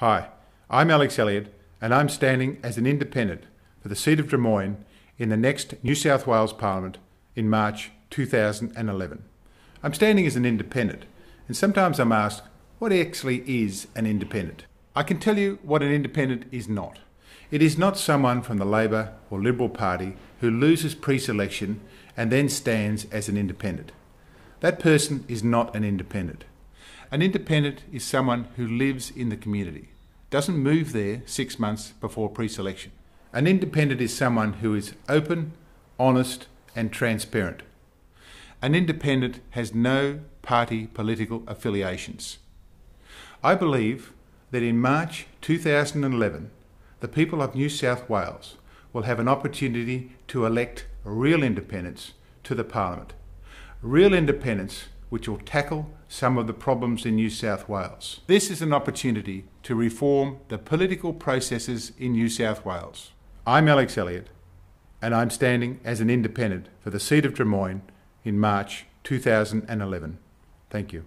Hi, I'm Alex Elliott and I'm standing as an independent for the seat of Drummoyne in the next New South Wales Parliament in March 2011. I'm standing as an independent, and sometimes I'm asked, what actually is an independent? I can tell you what an independent is not. It is not someone from the Labor or Liberal Party who loses pre-selection and then stands as an independent. That person is not an independent. An independent is someone who lives in the community, doesn't move there 6 months before pre-selection. An independent is someone who is open, honest and transparent. An independent has no party political affiliations. I believe that in March 2011, the people of New South Wales will have an opportunity to elect real independents to the Parliament. Real independents which will tackle some of the problems in New South Wales. This is an opportunity to reform the political processes in New South Wales. I'm Alex Elliott and I'm standing as an independent for the seat of Drummoyne in March 2011. Thank you.